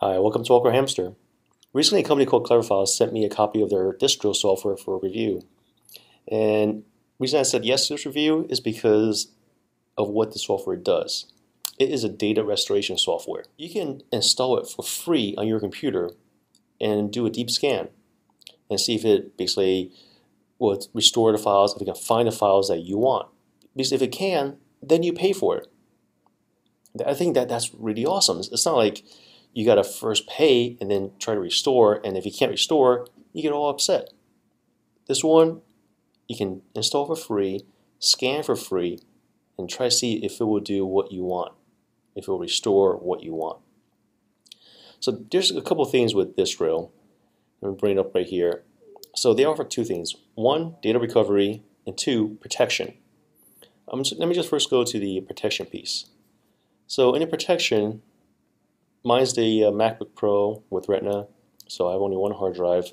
Hi, welcome to Walker Hamster. Recently a company called CleverFiles sent me a copy of their Disk Drill software for a review. And the reason I said yes to this review is because of what the software does. It is a data restoration software. You can install it for free on your computer and do a deep scan and see if it basically will restore the files, if it can find the files that you want. Because if it can, then you pay for it. I think that's really awesome. It's not like you got to first pay and then try to restore, and if you can't restore, you get all upset. This one, you can install for free, scan for free, and try to see if it will do what you want, if it will restore what you want. So there's a couple things with Disk Drill. I'm going to bring it up right here. So they offer two things. One, data recovery, and two, protection. Let me just first go to the protection piece. So in the protection, mine's the MacBook Pro with Retina, so I have only one hard drive.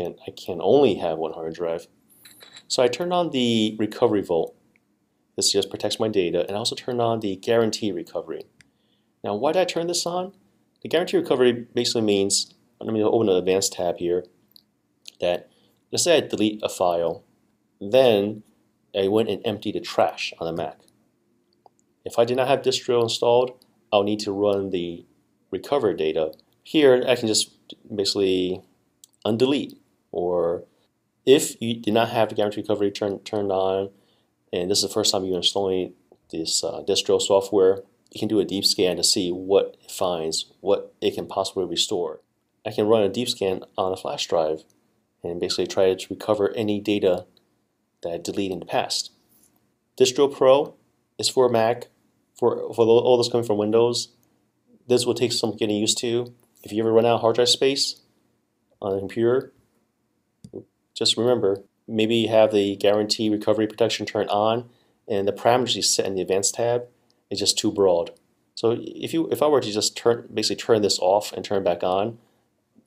I can only have one hard drive. So I turned on the Recovery Vault. This just protects my data, and I also turned on the Guarantee Recovery. Now, why did I turn this on? The Guarantee Recovery basically means, let me open an advanced tab here, that let's say I delete a file, then I went and emptied the trash on the Mac. If I did not have Disk Drill installed, I'll need to run the recover data. Here, I can just basically undelete, or if you did not have the Guarantee Recovery turned on, and this is the first time you're installing this Disk Drill software, you can do a deep scan to see what it finds, what it can possibly restore. I can run a deep scan on a flash drive and basically try to recover any data that I deleted in the past. Disk Drill Pro is for Mac. For all this coming from Windows, this will take some getting used to. If you ever run out of hard drive space on a computer, just remember, maybe you have the Guarantee Recovery Protection turned on, and the parameters you set in the Advanced tab is just too broad. So if I were to just basically turn this off and turn it back on,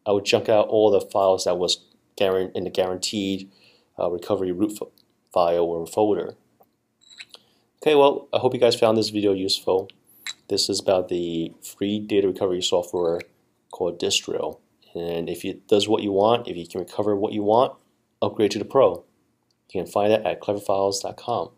I would junk out all the files that was in the guaranteed recovery root file or folder. Okay, well, I hope you guys found this video useful. This is about the free data recovery software called Disk Drill. And if it does what you want, if you can recover what you want, upgrade to the Pro. You can find that at cleverfiles.com.